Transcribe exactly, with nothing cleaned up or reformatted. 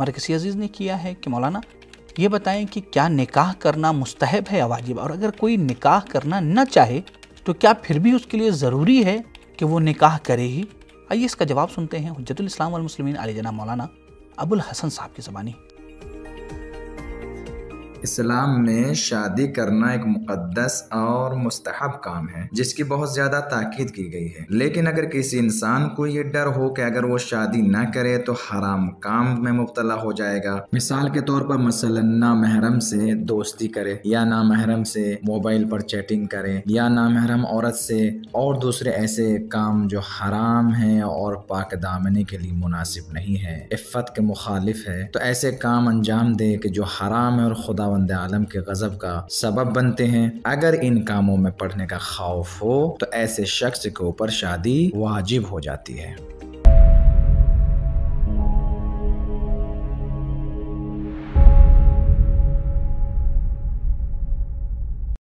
मरकज़ी अज़ीज़ ने किया है कि मौलाना ये बताएं कि क्या निकाह करना मुस्ताहब है या वाजिब, और अगर कोई निकाह करना न चाहे तो क्या फिर भी उसके लिए ज़रूरी है कि वो निकाह करे ही। आइए इसका जवाब सुनते हैं हुज्जतुल इस्लाम वल मुस्लिमीन आले जना मौलाना अबुल हसन साहब की ज़बानी। इस्लाम में शादी करना एक मुकद्दस और मुस्ताहब काम है जिसकी बहुत ज्यादा ताकीद की गई है, लेकिन अगर किसी इंसान को ये डर हो कि अगर वो शादी न करे तो हराम काम में मुबतला हो जाएगा, मिसाल के तौर पर मसलन ना महरम से दोस्ती करे या ना महरम से मोबाइल पर चैटिंग करे या ना महरम औरत से और दूसरे ऐसे काम जो हराम है और पाक दामने के लिए मुनासिब नहीं है, इफ़्फ़त के मुखालिफ है, तो ऐसे काम अंजाम दे कि जो हराम है और खुदा वंद्य आलम के गजब का सबब बनते हैं। अगर इन कामों में पड़ने का खौफ हो तो ऐसे शख्स के ऊपर शादी वाजिब हो जाती है।